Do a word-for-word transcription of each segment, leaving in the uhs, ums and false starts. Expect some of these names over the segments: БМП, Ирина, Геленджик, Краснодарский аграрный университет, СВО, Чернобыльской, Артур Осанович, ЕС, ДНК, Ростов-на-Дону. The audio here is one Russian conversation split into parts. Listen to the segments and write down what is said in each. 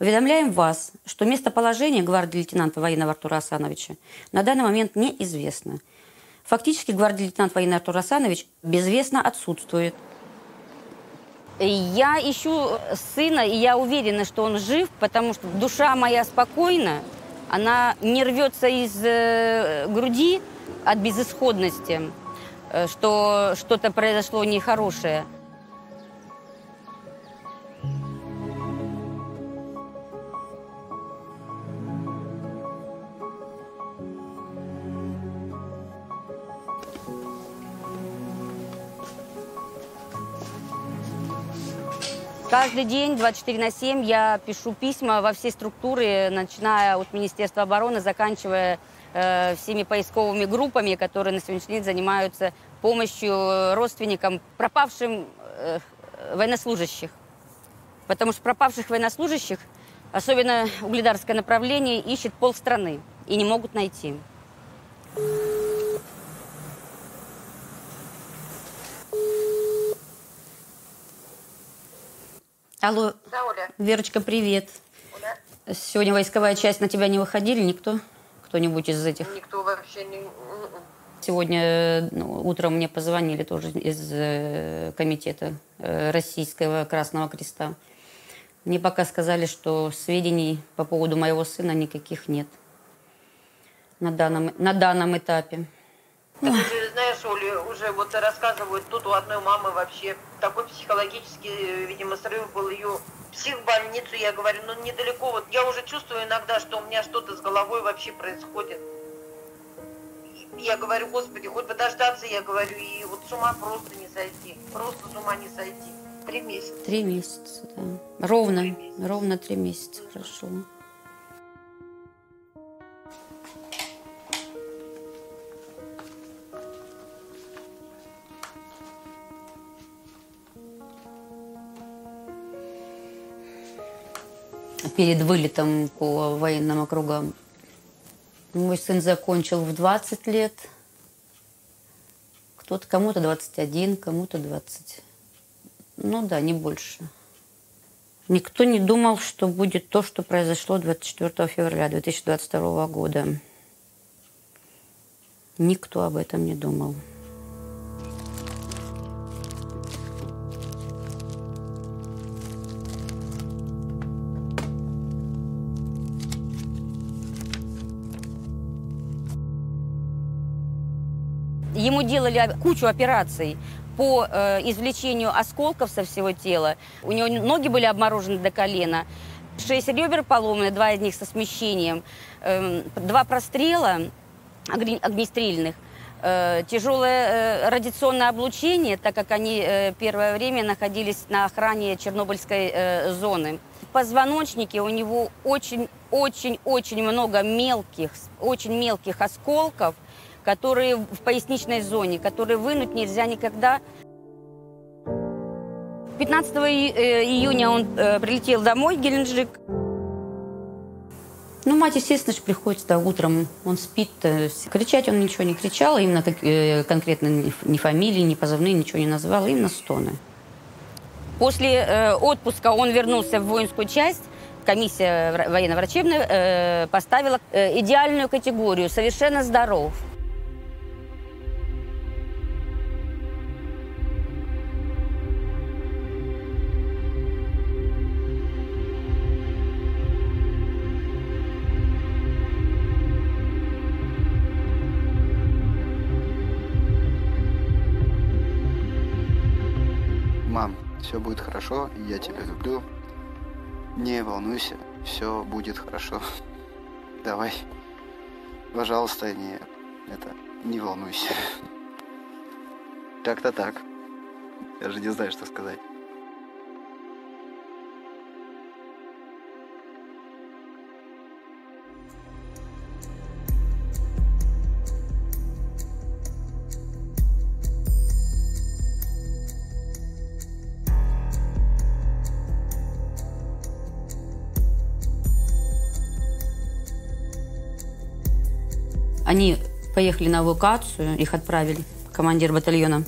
Уведомляем вас, что местоположение гвардии лейтенанта военного Артура Осановича на данный момент неизвестно. Фактически гвардии лейтенант военный Артур Осанович безвестно отсутствует. Я ищу сына, и я уверена, что он жив, потому что душа моя спокойна, она не рвется из груди от безысходности, что что-то произошло нехорошее. Каждый день, двадцать четыре на семь, я пишу письма во все структуры, начиная от Министерства обороны, заканчивая э, всеми поисковыми группами, которые на сегодняшний день занимаются помощью родственникам пропавшим э, военнослужащих. Потому что пропавших военнослужащих, особенно угледарское направление, ищет полстраны и не могут найти. Алло, да, Оля. Верочка, привет. Оля? Сегодня войсковая часть, на тебя не выходили никто? Кто-нибудь из этих? Никто вообще не... Сегодня ну, утром мне позвонили тоже из э, комитета э, Российского Красного Креста. Мне пока сказали, что сведений по поводу моего сына никаких нет на данном, на данном этапе. Ты же знаешь, Оля, уже вот рассказывают, тут у одной мамы вообще такой психологический, видимо, срыв был, ее психбольницу, я говорю, ну недалеко, вот я уже чувствую иногда, что у меня что-то с головой вообще происходит. Я говорю, господи, хоть бы дождаться, я говорю, и вот с ума просто не сойти, просто с ума не сойти. Три месяца. Три месяца, да. Ровно, три месяца. ровно три месяца, хорошо. Перед вылетом по военным округам. Мой сын закончил в двадцать лет. Кто-то, кому-то двадцать один, кому-то двадцать. Ну да, не больше. Никто не думал, что будет то, что произошло двадцать четвёртого февраля две тысячи двадцать второго года. Никто об этом не думал. Ему делали кучу операций по э, извлечению осколков со всего тела. У него ноги были обморожены до колена, шесть ребер поломаны, два из них со смещением, э, два прострела огнестрельных, э, тяжелое э, радиационное облучение, так как они э, первое время находились на охране Чернобыльской э, зоны. В позвоночнике у него очень-очень-очень много мелких, очень мелких осколков, которые в поясничной зоне, которые вынуть нельзя никогда. пятнадцатого июня он прилетел домой, в Геленджик. Ну, мать, естественно, же приходится, да, утром, он спит. Кричать он ничего не кричал, именно как, конкретно ни фамилии, ни позывные, ничего не назвал, именно стоны. После отпуска он вернулся в воинскую часть. Комиссия военно-врачебная поставила идеальную категорию, совершенно здоров. Мам, все будет хорошо, я тебя люблю. Не волнуйся, все будет хорошо. Давай, пожалуйста, не, это, не волнуйся. Как-то так. Я же не знаю, что сказать. Они поехали на эвакуацию, их отправили, командир батальона,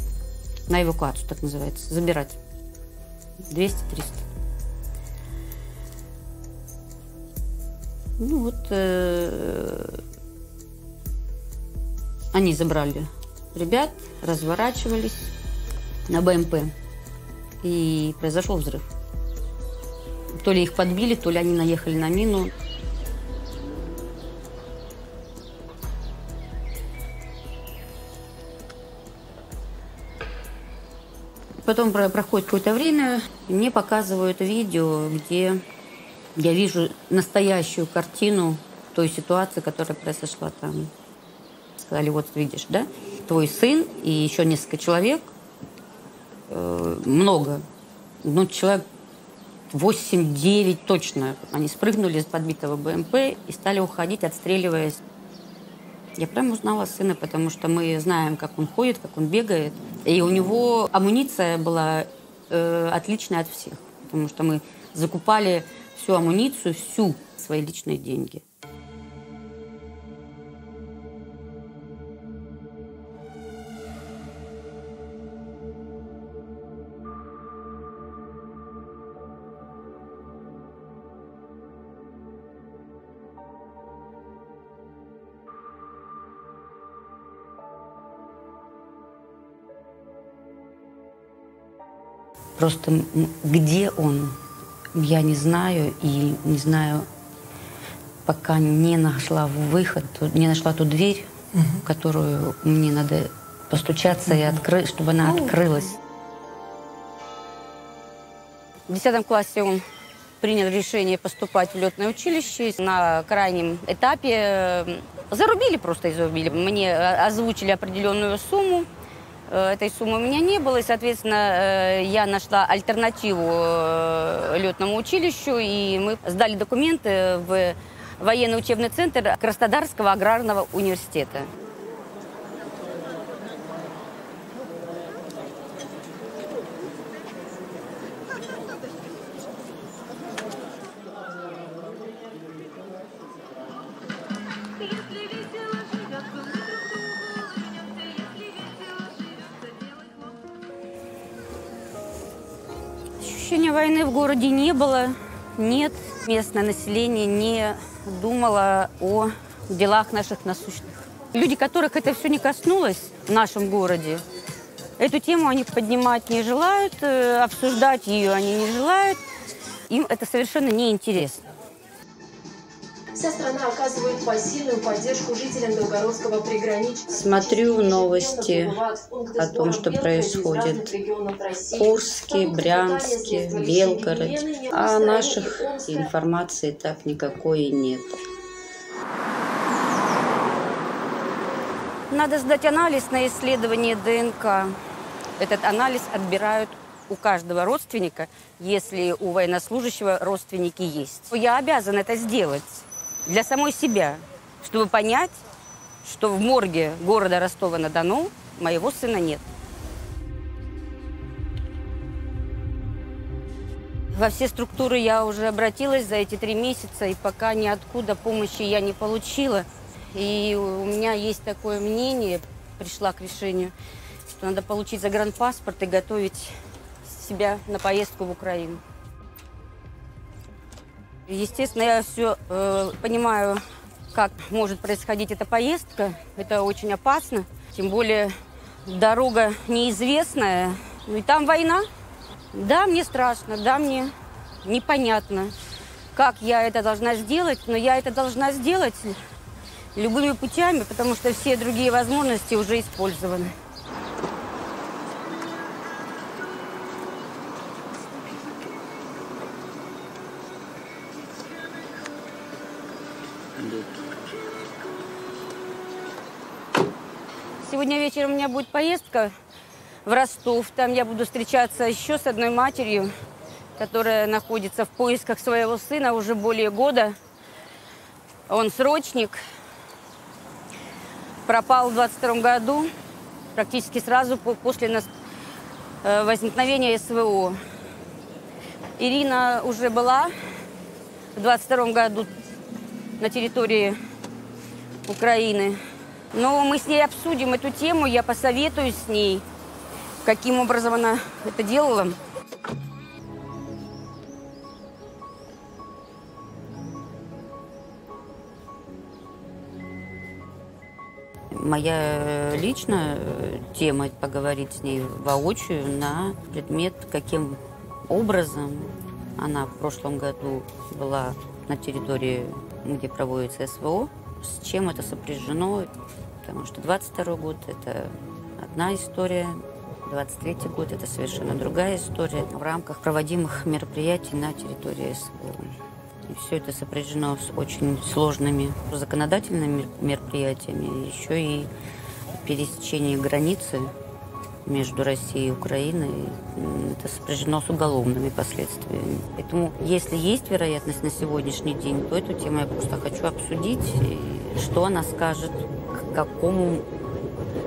на эвакуацию, так называется, забирать двести-триста. Ну вот э, они забрали ребят, разворачивались на БМП, и произошел взрыв. То ли их подбили, то ли они наехали на мину. Потом проходит какое-то время, и мне показывают видео, где я вижу настоящую картину той ситуации, которая произошла там. Сказали, вот видишь, да, твой сын и еще несколько человек, э, много, ну, человек восемь-девять точно, они спрыгнули с подбитого БМП и стали уходить, отстреливаясь. Я прям узнала сына, потому что мы знаем, как он ходит, как он бегает. И у него амуниция была э, отличная от всех, потому что мы закупали всю амуницию, всю, свои личные деньги. Просто где он, я не знаю, и не знаю, пока не нашла выход, не нашла ту дверь, угу, в которую мне надо постучаться, угу, и откры... чтобы она открылась. В десятом классе он принял решение поступать в летное училище. На крайнем этапе зарубили, просто изрубили. Мне озвучили определенную сумму. Этой суммы у меня не было, и, соответственно, я нашла альтернативу летному училищу, и мы сдали документы в военный учебный центр Краснодарского аграрного университета. Войны в городе не было, нет. Местное население не думало о делах наших насущных. Люди, которых это все не коснулось в нашем городе, эту тему они поднимать не желают, обсуждать ее они не желают. Им это совершенно неинтересно. Вся страна оказывает посильную поддержку жителям Белгородского приграничья. Смотрю новости о том, что происходит в Курске, Брянске, Белгороде. А наших информации так никакой и нет. Надо сдать анализ на исследование ДНК. Этот анализ отбирают у каждого родственника, если у военнослужащего родственники есть. Я обязана это сделать. Для самой себя, чтобы понять, что в морге города Ростова-на-Дону моего сына нет. Во все структуры я уже обратилась за эти три месяца, и пока ниоткуда помощи я не получила. И у меня есть такое мнение, пришла к решению, что надо получить загранпаспорт и готовить себя на поездку в Украину. Естественно, я все э, понимаю, как может происходить эта поездка. Это очень опасно. Тем более, дорога неизвестная. Ну и там война. Да, мне страшно, да, мне непонятно, как я это должна сделать. Но я это должна сделать любыми путями, потому что все другие возможности уже использованы. Сегодня вечером у меня будет поездка в Ростов. Там я буду встречаться еще с одной матерью, которая находится в поисках своего сына уже более года. Он срочник. Пропал в двадцать втором году, практически сразу после возникновения СВО. Ирина уже была в двадцать втором году на территории Украины. Но мы с ней обсудим эту тему, я посоветую с ней, каким образом она это делала. моя личная тема поговорить с ней воочию на предмет, каким образом она в прошлом году была на территории, где проводится СВО, с чем это сопряжено, потому что двадцать второй год – это одна история, двадцать третий год – это совершенно другая история в рамках проводимых мероприятий на территории СВО. И все это сопряжено с очень сложными законодательными мероприятиями, еще и пересечение границы между Россией и Украиной. Это сопряжено с уголовными последствиями. Поэтому, если есть вероятность на сегодняшний день, то эту тему я просто хочу обсудить, что она скажет, к какому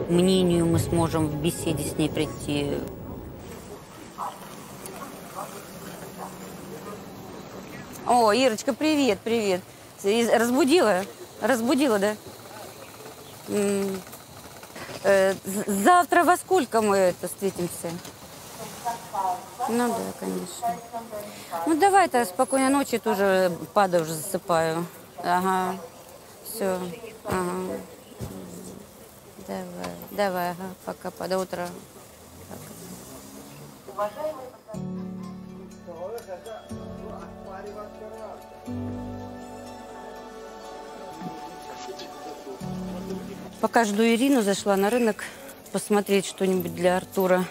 мнению мы сможем в беседе с ней прийти. О, Ирочка, привет, привет. Разбудила? Разбудила, да? Завтра во сколько мы это встретимся? Ну да, конечно. Ну давай-то, спокойной ночи, тоже падаю, уже засыпаю. Ага, все. Ага. Давай, давай, ага, пока, пока, до утра. Пока. Пока жду Ирину, зашла на рынок посмотреть что-нибудь для Артура.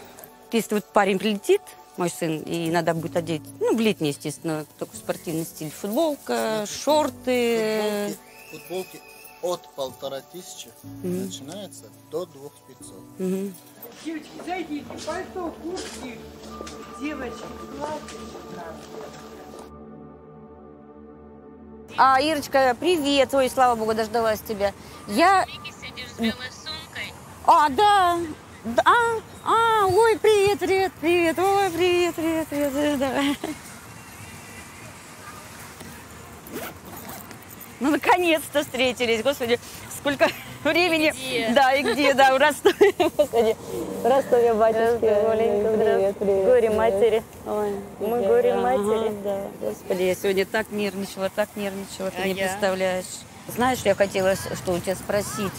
Если вот парень прилетит, мой сын, и надо будет одеть, ну, в летний, естественно, такой спортивный стиль. Футболка, шорты. Футболки, футболки от полтора тысячи mm-hmm. начинается до двух пятьсот. Mm-hmm. Девочки, зайдите, пальто, куртки, девочки, платье. А, Ирочка, привет. Ой, слава богу, дождалась тебя. Я... А, да. А, а, ой, привет, привет, привет, ой, привет, привет, привет, давай. Ну, наконец-то встретились, господи, сколько времени. Где? Да, и где, да, в Ростове, господи, в Ростове, батюшке. Горе-матери. Мы горе-матери. Господи, я сегодня так нервничала, так нервничала, ты не представляешь. Знаешь, я хотела что у тебя спросить?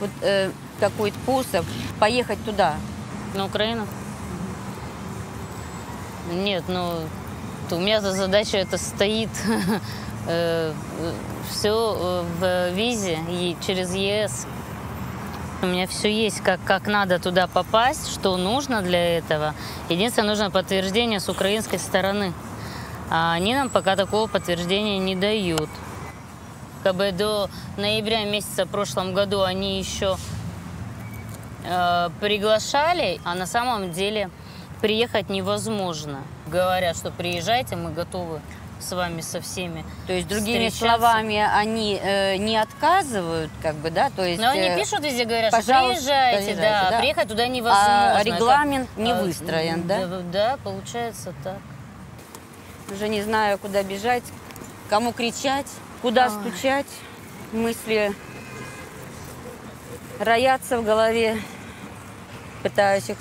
Вот э, какой способ поехать туда? На Украину? Mm-hmm. Нет, ну, у меня за задача это стоит э, все в визе и через ЕС. У меня все есть, как, как надо туда попасть, что нужно для этого. Единственное, нужно подтверждение с украинской стороны. А они нам пока такого подтверждения не дают. Как бы до ноября месяца в прошлом году они еще э, приглашали, а на самом деле приехать невозможно. Говорят, что приезжайте, мы готовы с вами со всеми. То есть другими словами, они э, не отказывают, как бы, да? То есть, но они пишут везде, говорят, что приезжайте, да, да, приехать туда невозможно. А регламент как, не выстроен, э, да? Да? Да, получается так. Уже не знаю, куда бежать, кому кричать. Куда стучать, мысли роятся в голове, пытаюсь их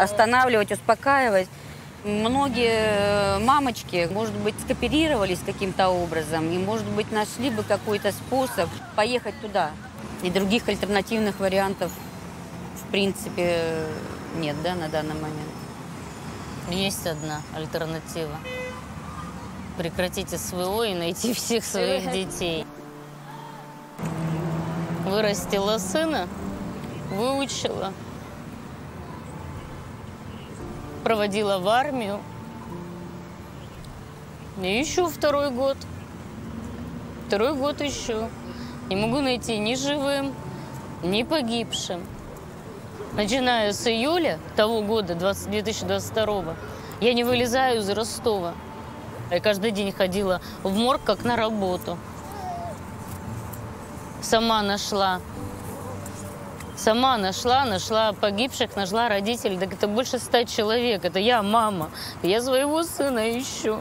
останавливать, успокаивать. Многие мамочки, может быть, скооперировались каким-то образом и, может быть, нашли бы какой-то способ поехать туда. И других альтернативных вариантов, в принципе, нет, да, на данный момент? Есть одна альтернатива. Прекратите СВО и найти всех своих детей. Вырастила сына, выучила, проводила в армию. И ищу второй год. Второй год ищу. Не могу найти ни живым, ни погибшим. Начиная с июля того года, две тысячи двадцать второго, я не вылезаю из Ростова. Я каждый день ходила в морг, как на работу. Сама нашла. Сама нашла, нашла погибших, нашла родителей. Так это больше ста человек. Это я, мама. Я своего сына ищу.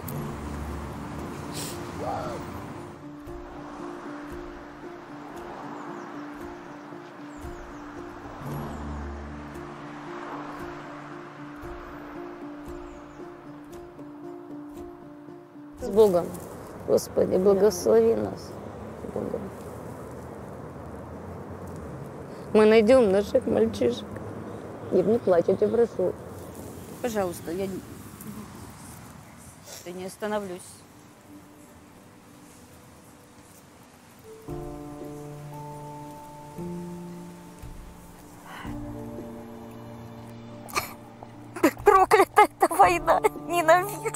С Богом, Господи, благослови нас, Богом. Мы найдем наших мальчишек. Нет, не плачь, я тебя прошу. Пожалуйста, я, я не остановлюсь. Проклята эта война, ненавижу.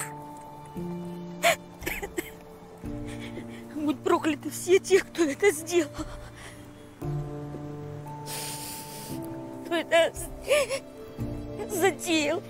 Будь прокляты все те, кто это сделал. Кто это затеял.